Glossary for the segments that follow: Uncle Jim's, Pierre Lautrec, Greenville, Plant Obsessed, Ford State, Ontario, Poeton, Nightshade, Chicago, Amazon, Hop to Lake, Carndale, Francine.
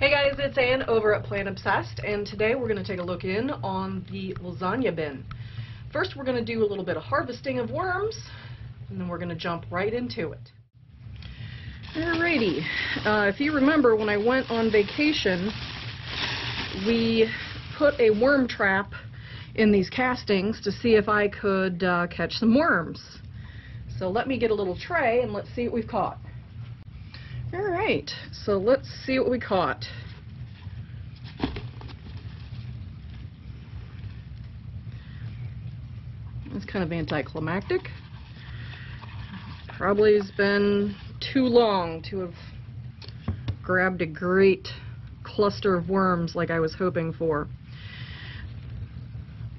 Hey guys, it's Ann over at Plant Obsessed, and today we're going to take a look in on the lasagna bin. First we're going to do a little bit of harvesting of worms, and then we're going to jump right into it. Alrighty, if you remember when I went on vacation, we put a worm trap in these castings to see if I could catch some worms. So let me get a little tray and let's see what we've caught. Alright, so let's see what we caught. It's kind of anticlimactic. Probably has been too long to have grabbed a great cluster of worms like I was hoping for.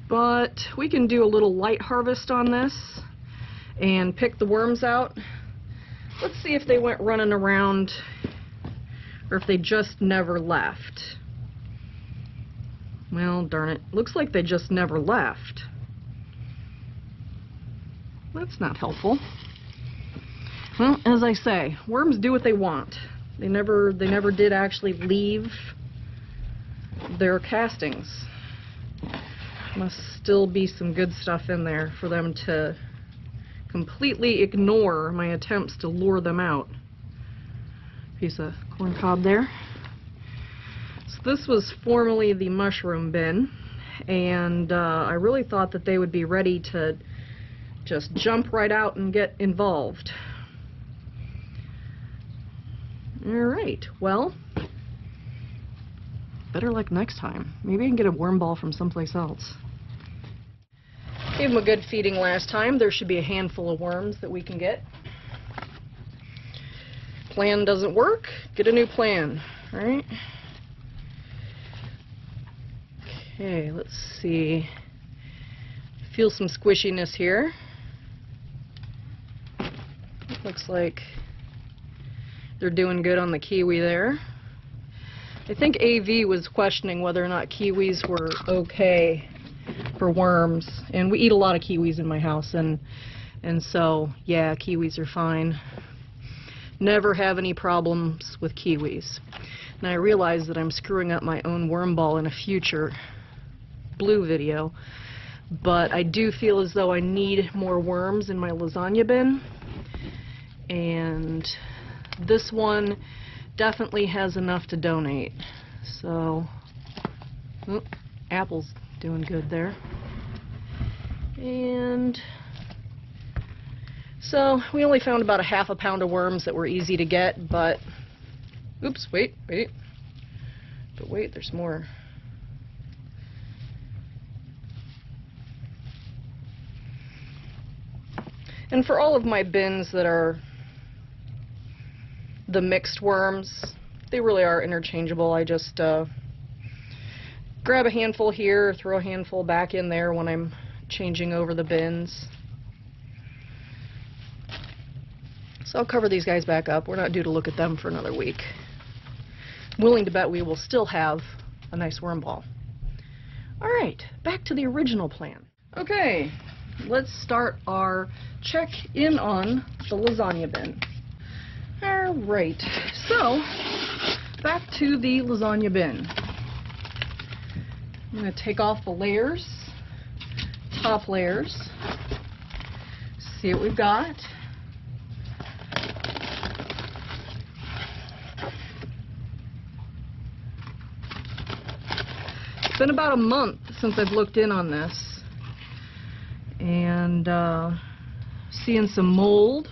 But we can do a little light harvest on this and pick the worms out. Let's see if they went running around or if they just never left. Well, darn it. Looks like they just never left. That's not helpful. Well, as I say, worms do what they want. They never did actually leave their castings. Must still be some good stuff in there for them to completely ignore my attempts to lure them out. Piece of corn cob there. So this was formerly the mushroom bin, and I really thought that they would be ready to just jump right out and get involved. Alright, well, better luck next time. Maybe I can get a worm ball from someplace else. Gave them a good feeding last time. There should be a handful of worms that we can get. Plan doesn't work. Get a new plan. Alright. Okay, let's see. Feel some squishiness here. Looks like they're doing good on the kiwi there. I think AV was questioning whether or not kiwis were okay for worms, and we eat a lot of kiwis in my house, and so yeah, kiwis are fine. Never have any problems with kiwis. And I realize that I'm screwing up my own worm ball in a future blue video, but I do feel as though I need more worms in my lasagna bin, and this one definitely has enough to donate. So apples doing good there. And so we only found about a half a pound of worms that were easy to get, but oops, wait, there's more. And for all of my bins that are the mixed worms, they really are interchangeable. I just grab a handful here, throw a handful back in there when I'm changing over the bins. So I'll cover these guys back up. We're not due to look at them for another week. I'm willing to bet we will still have a nice worm ball. Alright, back to the original plan. Okay, let's start our check in on the lasagna bin. Alright, so back to the lasagna bin. I'm going to take off the layers, top layers, see what we've got. It's been about a month since I've looked in on this, and seeing some mold.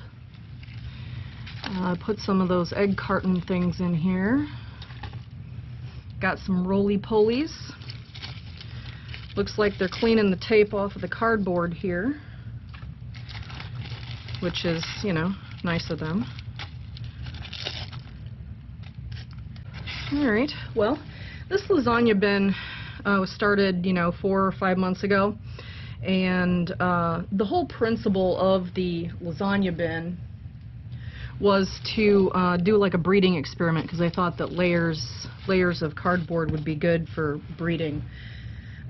I put some of those egg carton things in here. Got some roly-polies. Looks like they're cleaning the tape off of the cardboard here, which is, you know, nice of them. Alright, well, this lasagna bin was started, you know, 4 or 5 months ago, and the whole principle of the lasagna bin was to do like a breeding experiment, because I thought that layers of cardboard would be good for breeding.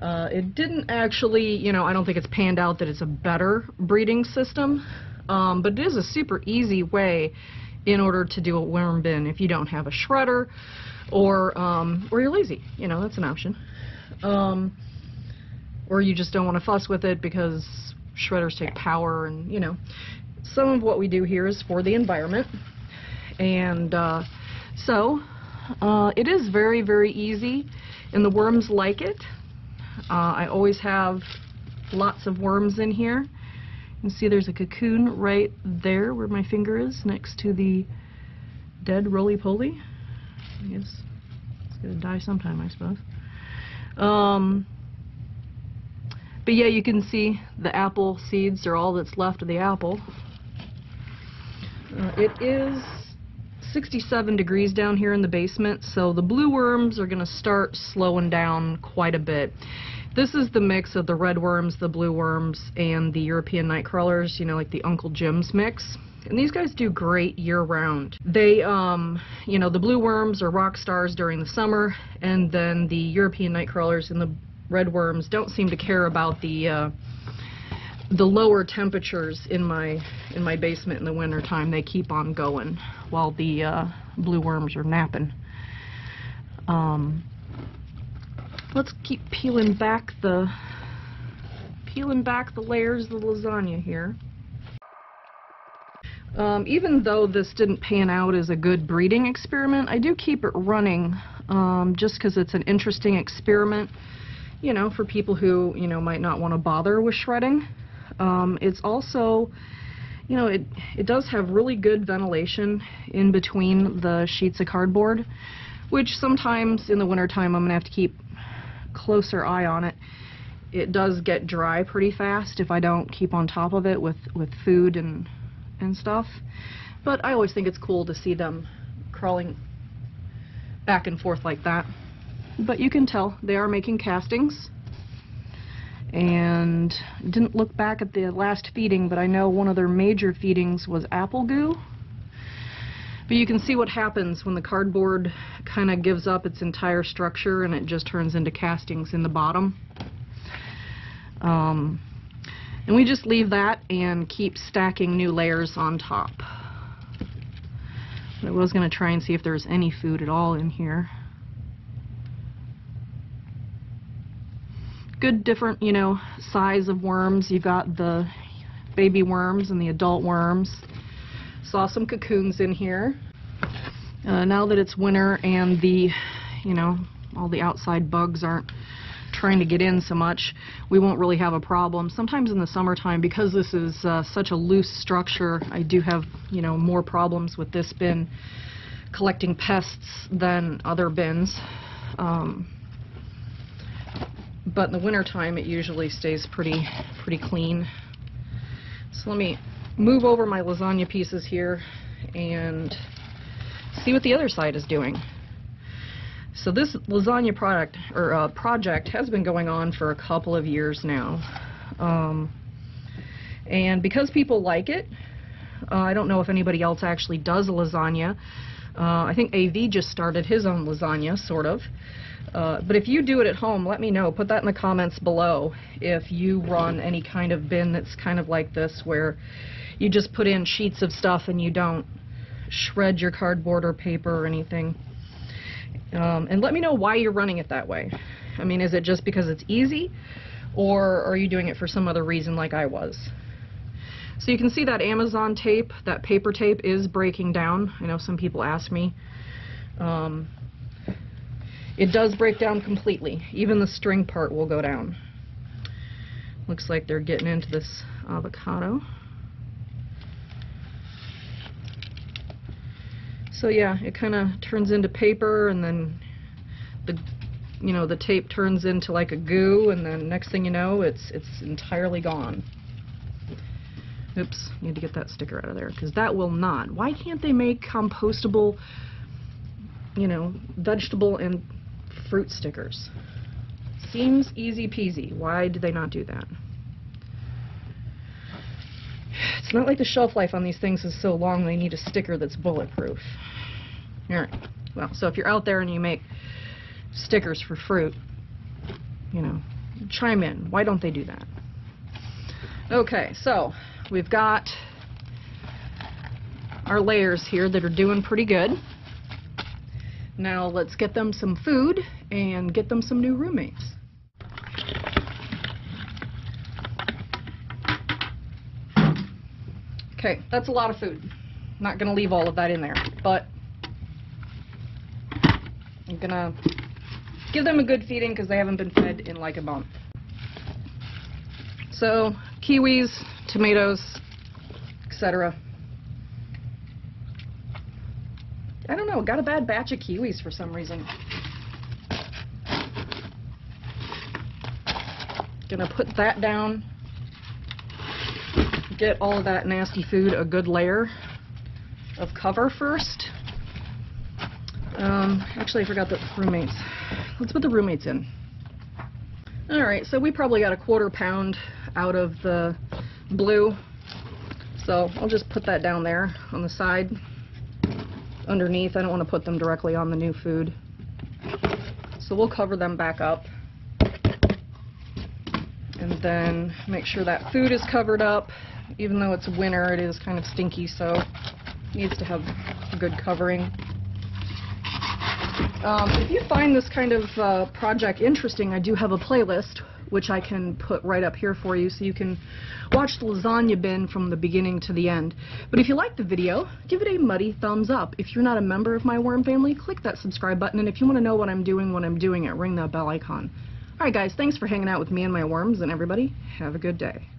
It didn't actually, you know, I don't think it's panned out that it's a better breeding system, but it is a super easy way in order to do a worm bin if you don't have a shredder Or you're lazy, you know, that's an option. Or you just don't want to fuss with it because shredders take power and, you know. Some of what we do here is for the environment. And so it is very, very easy, and the worms like it. I always have lots of worms in here. You can see there's a cocoon right there where my finger is next to the dead roly-poly. I guess it's going to die sometime, I suppose. But yeah, you can see the apple seeds are all that's left of the apple. It is 67 degrees down here in the basement, so the blue worms are going to start slowing down quite a bit. This is the mix of the red worms, the blue worms, and the European night crawlers, you know, like the Uncle Jim's mix. And these guys do great year-round. They, you know, the blue worms are rock stars during the summer, and then the European night crawlers and the red worms don't seem to care about the lower temperatures in my basement in the winter time. They keep on going while the blue worms are napping. Let's keep peeling back the layers of the lasagna here. Even though this didn't pan out as a good breeding experiment, I do keep it running just because it's an interesting experiment, you know, for people who, you know, might not want to bother with shredding. It's also, you know, it does have really good ventilation in between the sheets of cardboard, which sometimes in the wintertime I'm going to have to keep closer eye on it. It does get dry pretty fast if I don't keep on top of it with food and stuff, but I always think it's cool to see them crawling back and forth like that. But you can tell they are making castings, and didn't look back at the last feeding, but I know one of their major feedings was apple goo. But you can see what happens when the cardboard kind of gives up its entire structure and it just turns into castings in the bottom. And we just leave that and keep stacking new layers on top. I was going to try and see if there's any food at all in here. Good different, you know, size of worms. You've got the baby worms and the adult worms. Saw some cocoons in here. Now that it's winter and the, you know, all the outside bugs aren't trying to get in so much, we won't really have a problem. Sometimes in the summertime, because this is such a loose structure, I do have, you know, more problems with this bin collecting pests than other bins. But in the wintertime, it usually stays pretty clean. So let me move over my lasagna pieces here and see what the other side is doing. So this lasagna project has been going on for a couple of years now, and because people like it, I don't know if anybody else actually does a lasagna. I think AV just started his own lasagna, sort of. But if you do it at home, let me know. Put that in the comments below if you run any kind of bin that's kind of like this, where you just put in sheets of stuff and you don't shred your cardboard or paper or anything. And let me know why you're running it that way. I mean, is it just because it's easy, or are you doing it for some other reason like I was? So you can see that Amazon tape, that paper tape, is breaking down. I know some people ask me. It does break down completely. Even the string part will go down. Looks like they're getting into this avocado. So yeah, it kind of turns into paper, and then the, you know, the tape turns into like a goo, and then next thing you know, it's entirely gone. Oops, need to get that sticker out of there, because that will not. Why can't they make compostable, you know, vegetable and fruit stickers? Seems easy peasy. Why do they not do that? It's not like the shelf life on these things is so long they need a sticker that's bulletproof. Alright, well, so if you're out there and you make stickers for fruit, you know, chime in. Why don't they do that? Okay, so we've got our layers here that are doing pretty good. Now let's get them some food and get them some new roommates. Okay, that's a lot of food. I'm not going to leave all of that in there, but I'm going to give them a good feeding because they haven't been fed in like a month. So, kiwis, tomatoes, etc. I don't know, got a bad batch of kiwis for some reason. Gonna put that down. Get all of that nasty food a good layer of cover first. Actually, I forgot the roommates. Let's put the roommates in. Alright, so we probably got a quarter pound out of the blue. So I'll just put that down there on the side. Underneath, I don't want to put them directly on the new food. So we'll cover them back up. And then make sure that food is covered up. Even though it's winter, it is kind of stinky, so it needs to have a good covering. If you find this kind of project interesting, I do have a playlist, which I can put right up here for you so you can watch the lasagna bin from the beginning to the end. But if you like the video, give it a mighty thumbs up. If you're not a member of my worm family, click that subscribe button, and if you want to know what I'm doing it, ring that bell icon. Alright guys, thanks for hanging out with me and my worms, and everybody, have a good day.